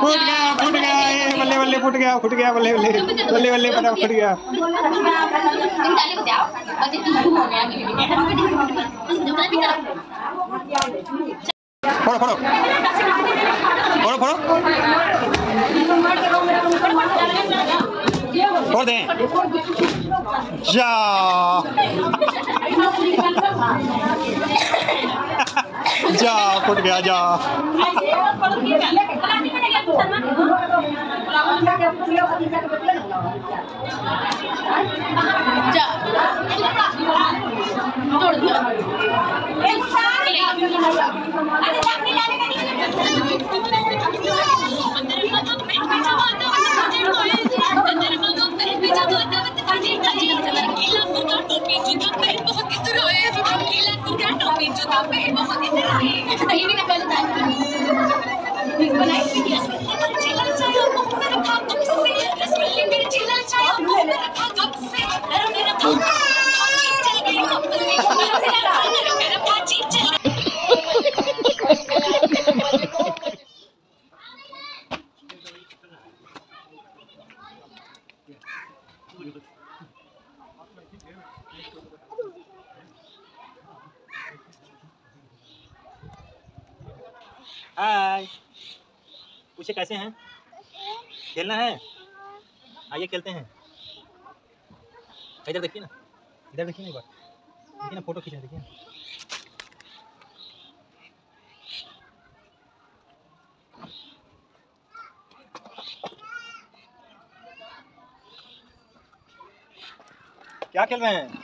Foot गया बल्ले बल्ले, फुट गया बल्ले बल्ले, बल्ले बल्ले पता फुट गया। फोड़ो फोड़ो फोड़ो फोड़ो फोड़ दें जा। जा फुट गया जा। हाय, पूछे कैसे हैं? खेलना है? आइए खेलते हैं। इधर देखिए ना, इधर देखिए ना, एक बार देखिए ना, फोटो खींचना देखिए ना। क्या खेल रहे हैं?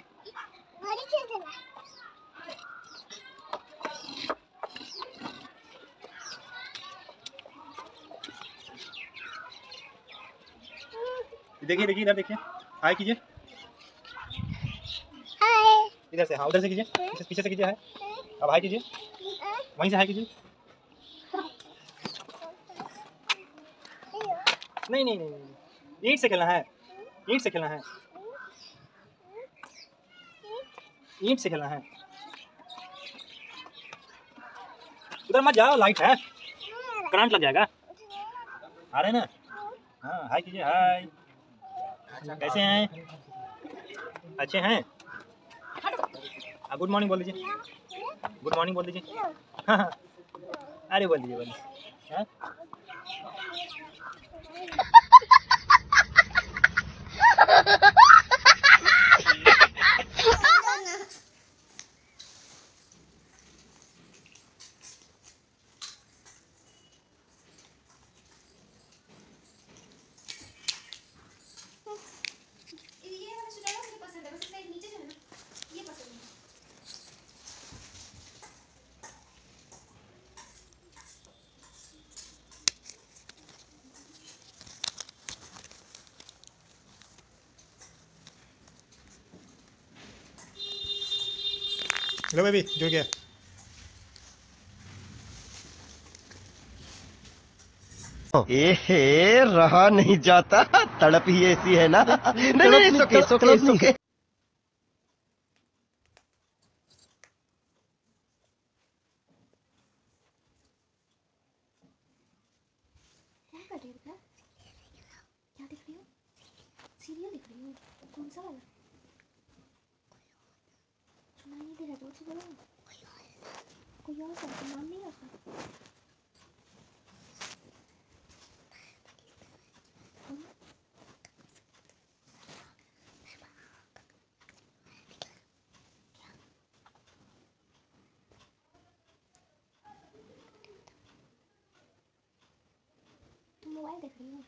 देखिए देखिए इधर देखिए, हाय कीजिए इधर से, हाँ उधर से कीजिए, पीछे से कीजिए हाय, अब हाय कीजिए वहीं से हाय कीजिए। नहीं नहीं नहीं, ईंट से खेलना है, ईंट से खेलना है, ईंट से खेलना है। उधर मत जाओ, लाइट है करंट लग जाएगा। आ रहे ना? हाँ हाय कीजिए, हाय कैसे हैं? अच्छे हैं? गुड मॉर्निंग बोल दीजिए, गुड मॉर्निंग बोल दीजिए। अरे बोल दीजिए बोल दीजिए। हेलो बेबी, जुड़ गया। एहे रहा नहीं जाता, तड़प ही ऐसी है ना। नहीं सोके सोके सोके। क्या कर रही हो? क्या देख रही हो? सीरियल देख रही हो? कौन सा वाला? नहीं दे रहा, कुछ बोलो, कोई और सा नाम नहीं आता। तुम मोबाइल देख रही हो?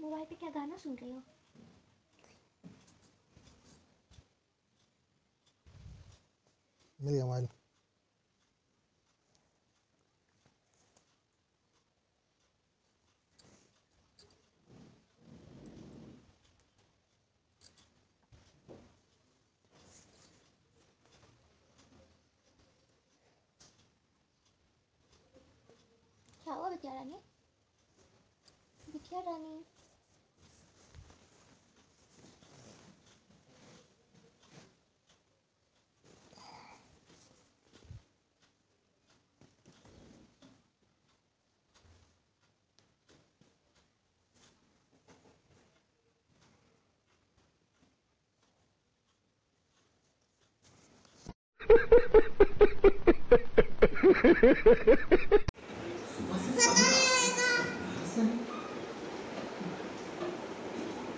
मोबाइल पे क्या गाना सुन रही हो? मिल गया मोबाइल। क्या हुआ बिटिया रानी? बिटिया रानी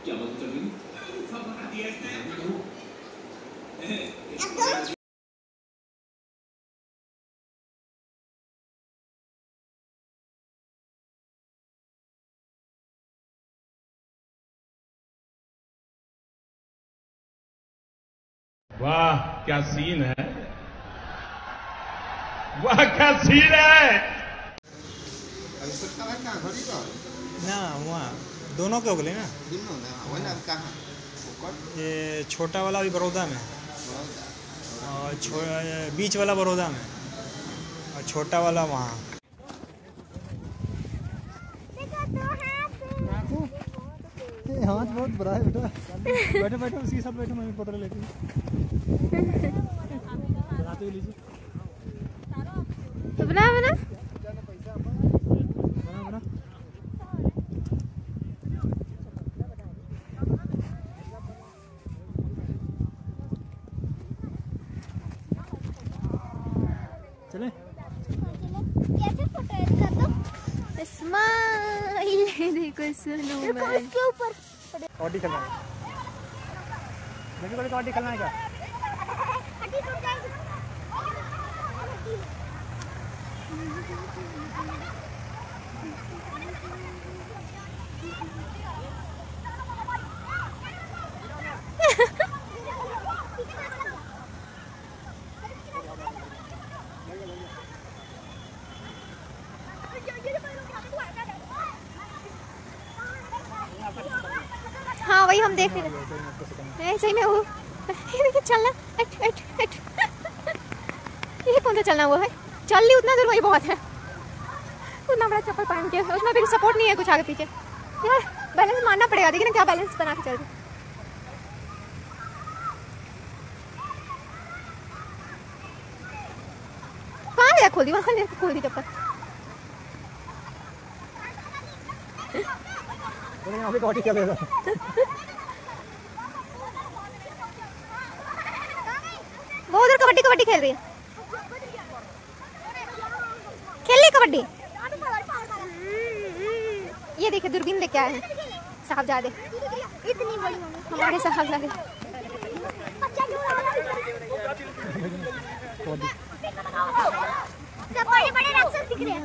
क्या बात कर रही है? वाह क्या सीन है, वाह क्या सीन है। ना वहाँ दोनों के उगले ना, ये छोटा वाला भी बड़ौदा में और बीच वाला बड़ौदा में और छोटा वाला वहाँ। हाथ बहुत बड़ा है बेटा, बैठो बैठो उसके साथ बैठो, मम्मी फोटो लेती हूँ। बना बना चले कैसे फोटो लेना, तो स्माइल देखो इसके ऊपर ऑडी खेलना है, देखो बड़े ऑडी खेलना है क्या? ऑडी टूट जाएगी। हाँ वही हम देख रहे सही में वो चलना ये कौन सा चलना हुआ है, चल ली उतना दूर वही बहुत है, उतना बड़ा चप्पल पहन के उसमें भी सपोर्ट नहीं है कुछ आगे पीछे, यार बैलेंस मारना पड़ेगा। देखिए ना क्या बैलेंस बना के चल रही। कहाँ गया, खोल दी वहाँ, खोल दी चप्पल। वो उधर कबड्डी कबड्डी खेल रही है, कबड्डी। ये देखे दूरबीन लेके आए हैं साहबजादे, इतनी बड़ी हमारे साहबजादे। बड़े राक्षस दिख रहे हैं।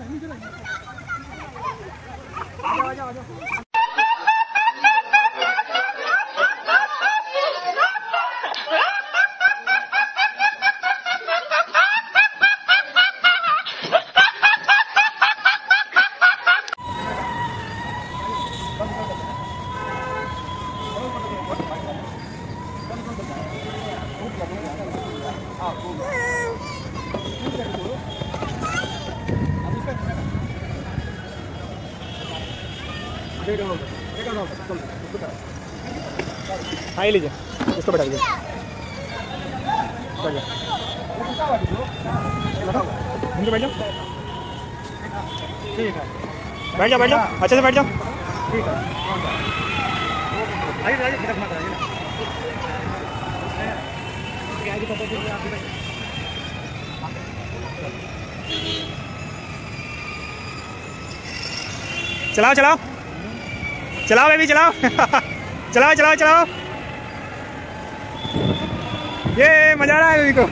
हाई लीजिए इसको बैठा लीजिए, बैठ जाओ ठीक है, बैठ जाओ बैठ जाओ अच्छे से बैठ जाओ ठीक है। चलाओ चलाओ चलाओ बेबी चलाओ चलाओ चलाओ चलाओ, ये मजा आ रहा है बेबी को।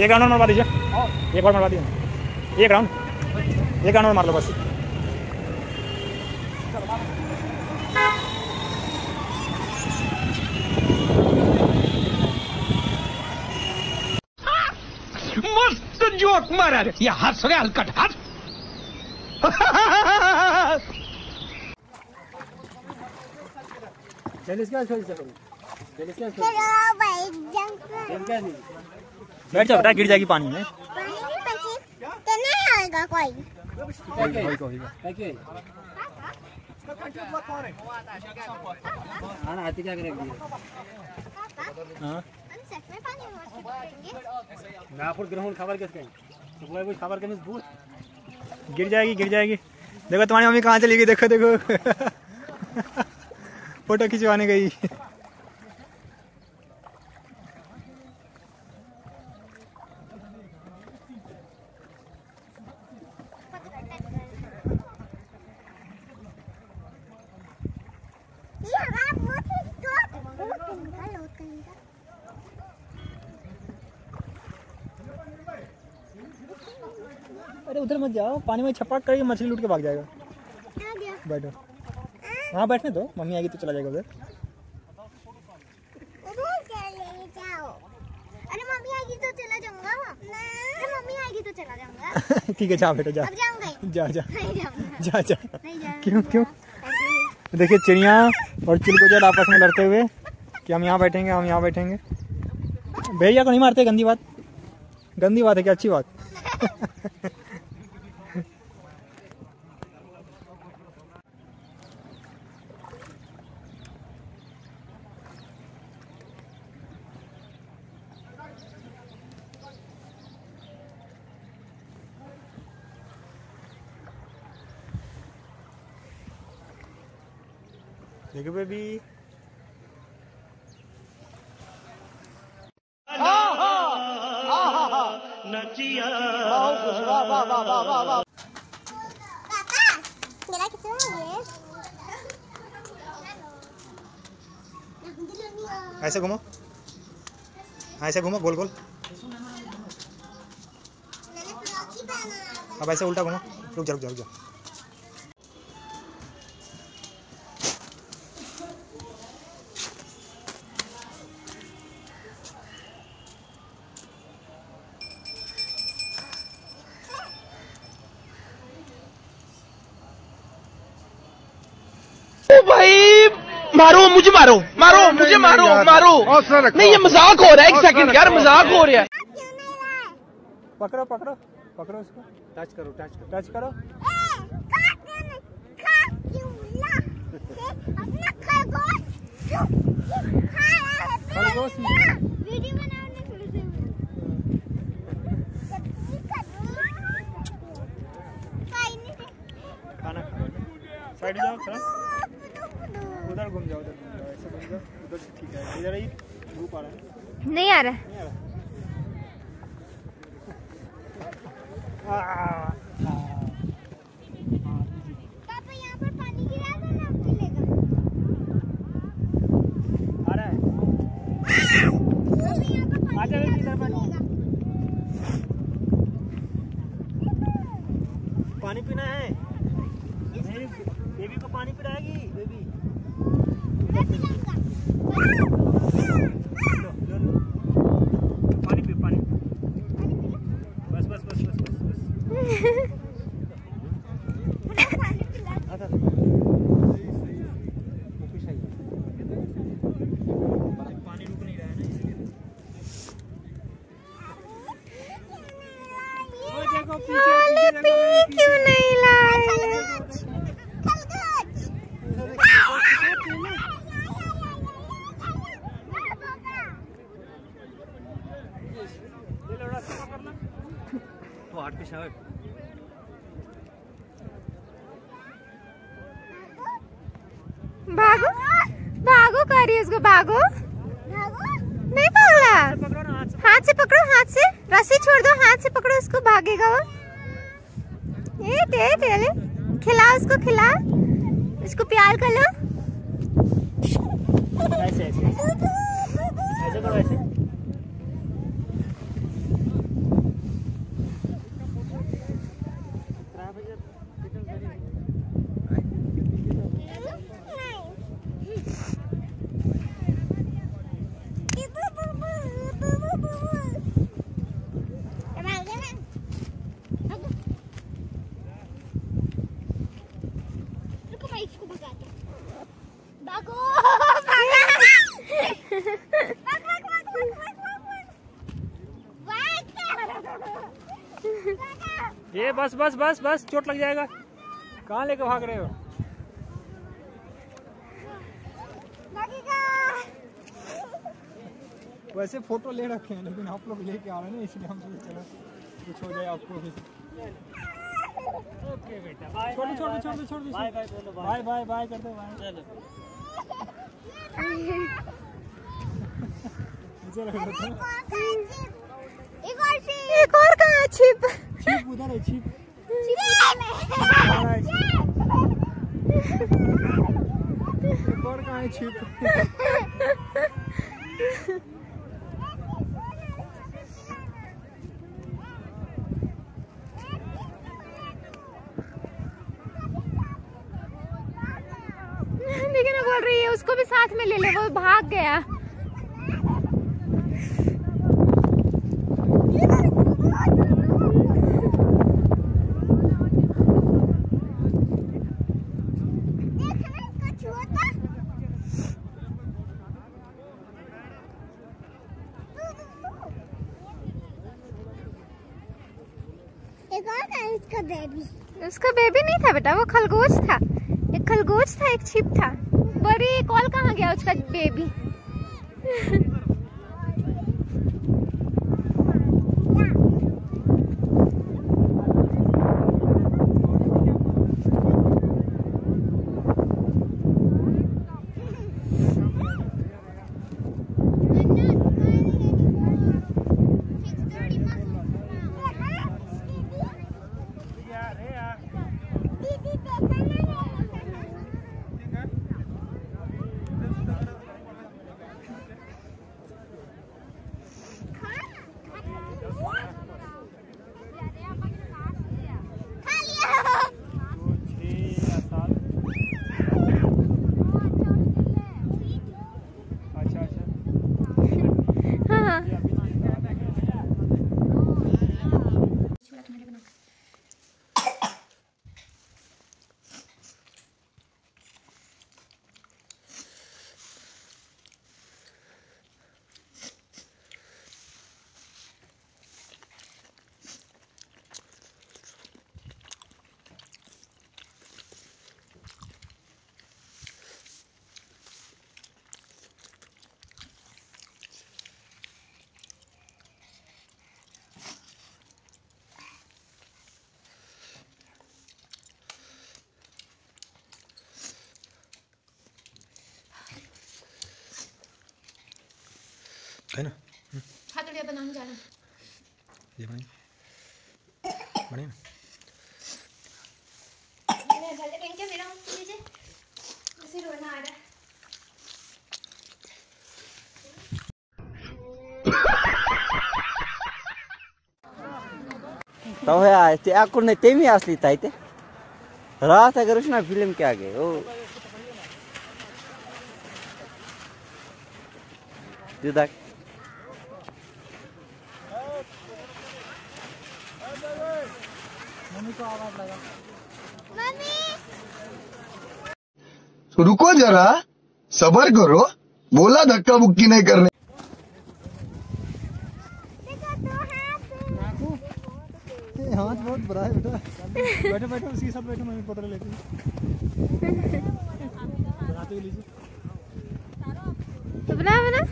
एक राउंड और मरवा दीजिए, एक और मरवा दीजिए, एक राउंड और मार लो बस। मस्त जोक मारा रे, ये हंस रे हलकट हंस। बैठ जाओ बेटा, गिर जाएगी पानी में। आती क्या करेंगे, गिर जाएगी। देखो तुम्हारी मम्मी कहाँ चली गई, देखो देखो फोटो खिंचवाने गई। अरे उधर मत जाओ, पानी में छपाक करके मछली लूट के भाग जाएगा। बैठो, हाँ बैठने दो, मम्मी आएगी तो चला जाएगा उधर। अरे मम्मी आएगी तो चला जाऊंगा, ठीक है जा बेटा जा, जा जा जा जा। क्यों देखिए चिड़िया और चिलगोजर आपस में लड़ते हुए कि हम यहाँ बैठेंगे, हम यहाँ बैठेंगे। भैया को नहीं मारते, गंदी बात है क्या, अच्छी बात। देखो बेबी, नचिया पापा, मेरा कितना है? ऐसे घूमो गोल गोल। अब ऐसे उल्टा घूमो, रुक जाओ। मारो मुझे, मारो। नहीं ये मजाक हो रहा है, एक सेकंड यार, मजाक हो रहा है। पकड़ो इसको, टच करो। खाना साइड जाओ, उधर घूम जाओ, ऐसे घूम जाओ उधर, ठीक है। इधर ही धूप आ रहा है, नहीं आ रहा। पापा यहाँ पर पानी गिरा दो ना, मिलेगा। आ रहा है, आ जाओ इधर, पानी पीना है। बेबी को पानी पिलाएगी बेबी, पानी रुक नहीं रहा है ना। भागो कर रही है उसको, भागो। नहीं भागला, हाथ से पकड़ो, रस्सी छोड़ दो, हाथ से पकड़ो उसको, भागेगा वो। खिला उसको, इसको प्यार कर लो। ऐसे करो, ऐसे इसको भगाता हूँ। भागो ये बस बस बस बस चोट लग जाएगा। कहाँ लेके भाग रहे हो? वैसे फोटो ले रखे हैं लेकिन आप लोग लेके आ रहे हैं इसलिए हम सोचे चलो कुछ हो जाए आपको भी। ओके बेटा बाय। छोड़ छोड़ छोड़ छोड़ बाय बाय बोलो। बाय बाय बाय कर दो बाय। चलो एक और कहाँ छिप? छिप उधर है छिप। एक और कहाँ है छिप? रही है उसको भी साथ में ले ले, वो भाग गया। इसका बेबी, उसका बेबी नहीं था बेटा, वो खरगोश था। एक खरगोश था, एक छिप था। बड़ी कॉल कहाँ गया उसका बेबी? है ना हाथुड़िया बनाने जाना, ये बने ना मैं जल्दी पहन के मेरा मुझे जैसे रोना आ रहा है। तो है आज ते आकुर ने तेमी असली था इते रात अगर उसने फिल्म के आगे ओ दिदा तो रुको जरा सबर करो, बोला धक्का मुक्की नहीं करने। हाथ बहुत बड़ा है बेटा। बैठो बैठो उसके साथ बैठो, मैं पत्र लेती हूँ। बना बना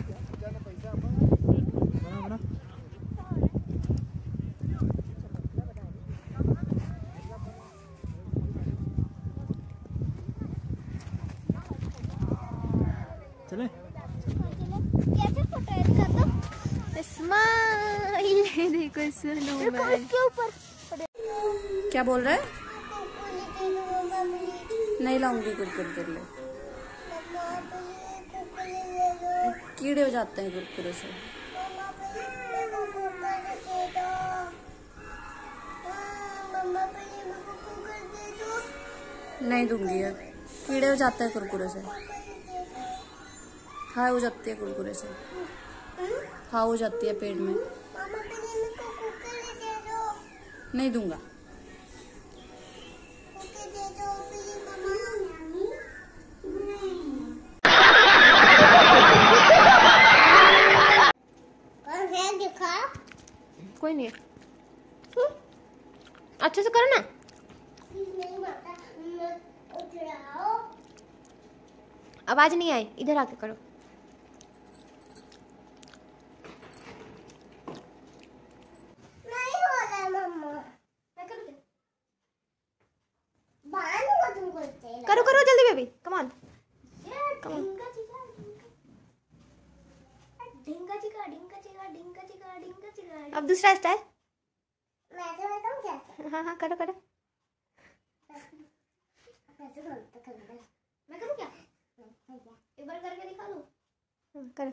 क्या बोल रहा है? नहीं लाऊंगी कुरकुरे कर लो, कीड़े हो जाते हैं कुरकुरे से। नहीं दूंगी, कीड़े हो जाते हैं कुरकुरे से। खाए हो जाती है कुरकुरे से, खा हो जाती है पेट में। नहीं दूंगा। आवाज नहीं आई, इधर आके करो। नहीं हो रहा है मम्मा, मैं कर दूं, बांध दूंगा तुमको। करो करो जल्दी baby, come on come on. ढिंगा चिका ढिंगा चिका ढिंगा चिका ढिंगा चिका। अब दूसरा स्टाइल मैं तो बताऊं कैसे। हां हां करो करो। मैं करूं क्या? एक बार करके दिखा दो। हां कर।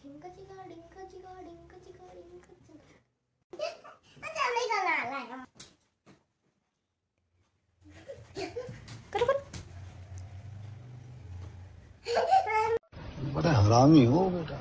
ढिंगा चिका ढिंगा चिका ढिंगा चिका ढिंगा चिका। अच्छा मैं गाना लाया। करो करो। बड़ा हरामी हो बेटा।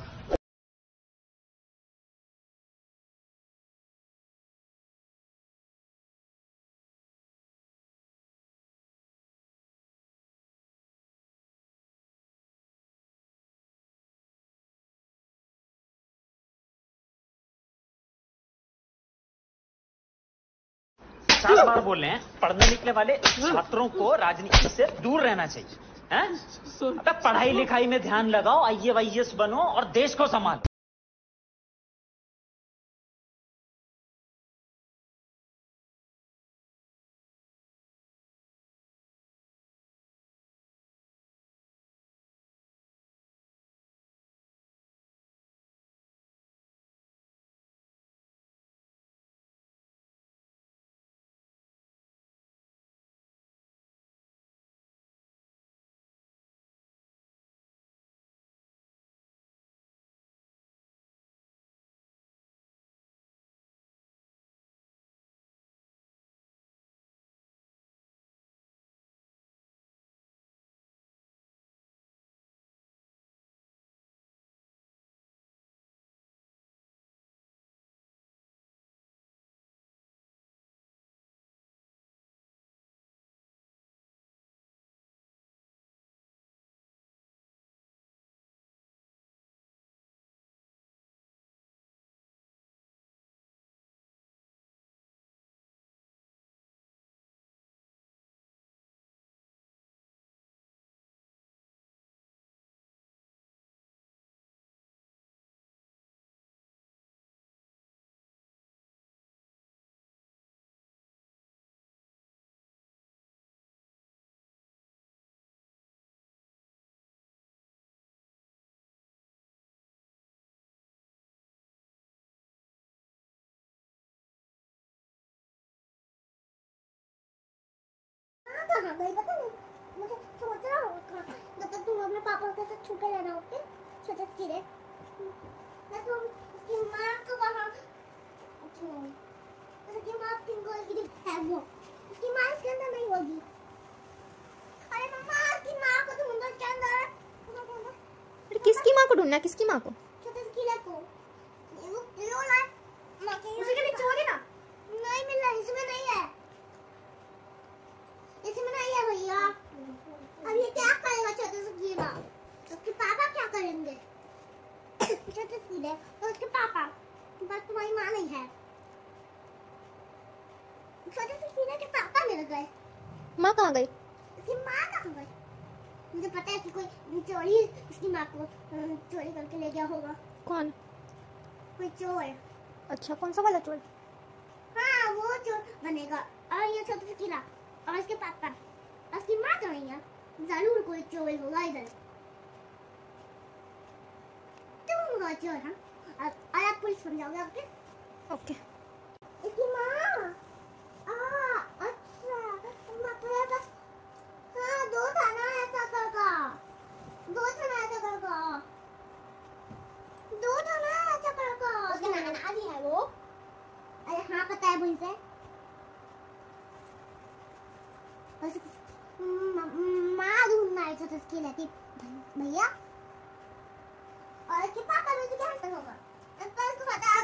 चार बार बोल रहे हैं, पढ़ने निकले वाले छात्रों को राजनीति से दूर रहना चाहिए हैं? अब पढ़ाई लिखाई में ध्यान लगाओ, IAS बनो और देश को संभालो। कहाँ गई पता नहीं, मुझे सोच रहा हूँ जब तक तुम अपने पापा के साथ छुपे रहना होते छोटे कीड़े। मैं तो उसकी माँ को वहाँ अच्छा नहीं, उसकी माँ पिंक होगी है वो, उसकी माँ इसके अंदर नहीं होगी। अरे मम्मा उसकी माँ को ढूंढो तो इसके अंदर। अरे किसकी माँ को ढूंढना, किसकी माँ को? छोटे कीड़े को। वो लो ना माँ के उसी के नीचे होगी ना। नहीं मिल रहा, इसमें नहीं है, इसमें नहीं है भैया। अब ये क्या करेगा छोटे से कीड़ा, उसके पापा क्या करेंगे? छोटे कीड़े और उसके पापा, बस तुम्हारी माँ नहीं है। छोटे से कीड़े के पापा मिल गए, माँ कहाँ गई? उसकी माँ कहाँ गई? मुझे पता है कि कोई चोरी उसकी माँ को चोरी करके ले गया होगा। कौन? कोई चोर। अच्छा कौन सा वाला चोर? हाँ वो चोर बनेगा। और ये छोटे से कीड़ा और उसके पापा, उसकी माँ तो नहीं है, जरूर कोई चोर होगा। इधर तुम होगा चोर। हाँ और आप पुलिस बन जाओगे। Okay okay. इसकी माँ अच्छा मतलब हाँ दो था ना ऐसा करगा। उसकी नाना भी है वो। अरे हाँ पता है मुझे। माँ ढूंढना है छोटे उसकी लड़की भैया और पापा में क्या असर होगा इसको पता है।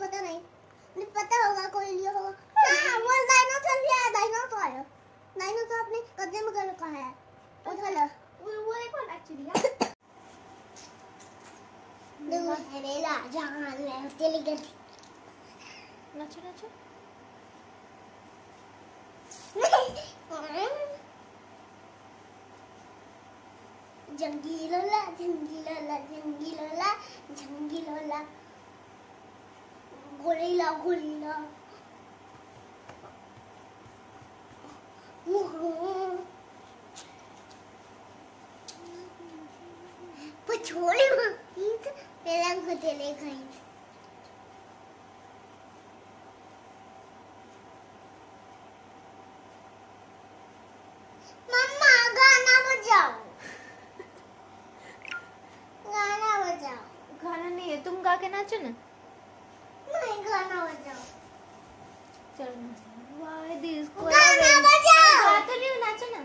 पता नहीं, नहीं पता होगा, कोई लिया होगा। हाँ वो डायनासोर भी है, डायनासोर अपने कब्जे में कर रखा है। वो देखो एक्चुअली जहां चली गई। नाचो नाचो जंगी लोला जंगी लोला जंगी लोला जंगी लोला गोरिल्ला गोरिल्ला छोड़े पहला गधेले खाई मम्मा गाना बजाओ गाना नहीं है तुम गा के नाचो ना मैं गाना बजाओ चलो नाचो वाई दिस गाना बजाओ गा तो नहीं नाचो ना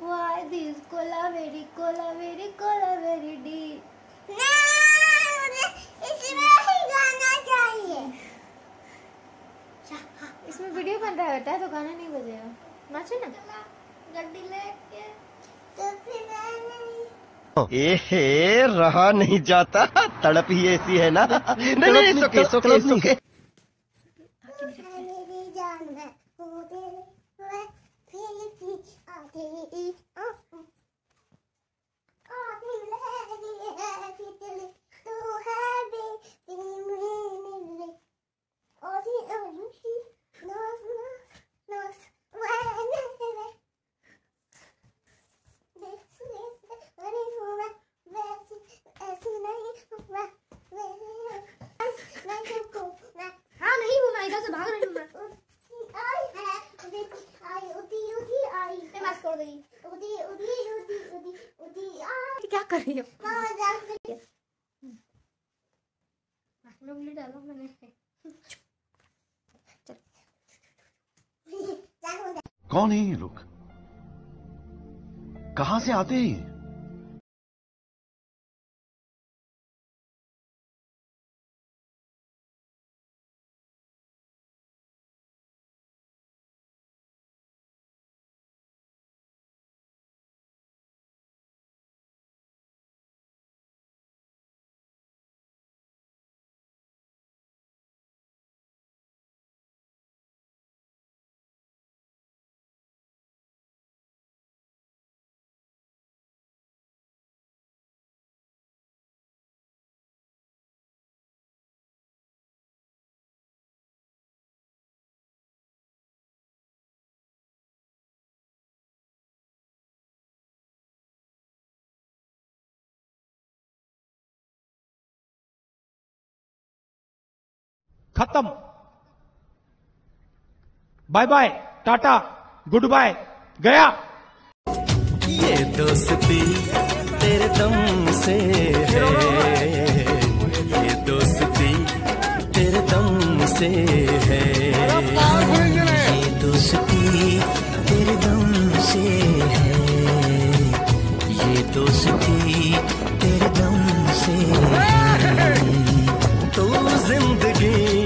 Why this cola very, cola very deep? No, इसमें ही गाना चाहिए। इसमें वीडियो बन रहा होता है तो गाना नहीं बजेगा। नाचो ना। गड्डी लेके तो फिर नहीं। एहे रहा नहीं जाता तड़प ही ऐसी है ना। नहीं इसके क्या कर रही हो? डालो मैंने चल। कौन है ये लोग? कहाँ से आते हैं ये? खत्म bye bye Tata goodbye गया ये दोस्ती तेरे दम से है ये दोस्ती तेरे दम से है ये दोस्ती तेरे दम से है ये दोस्ती तेरे दम से तू जिंदगी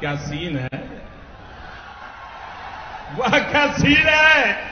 क्या सीन है वाह क्या सीन है।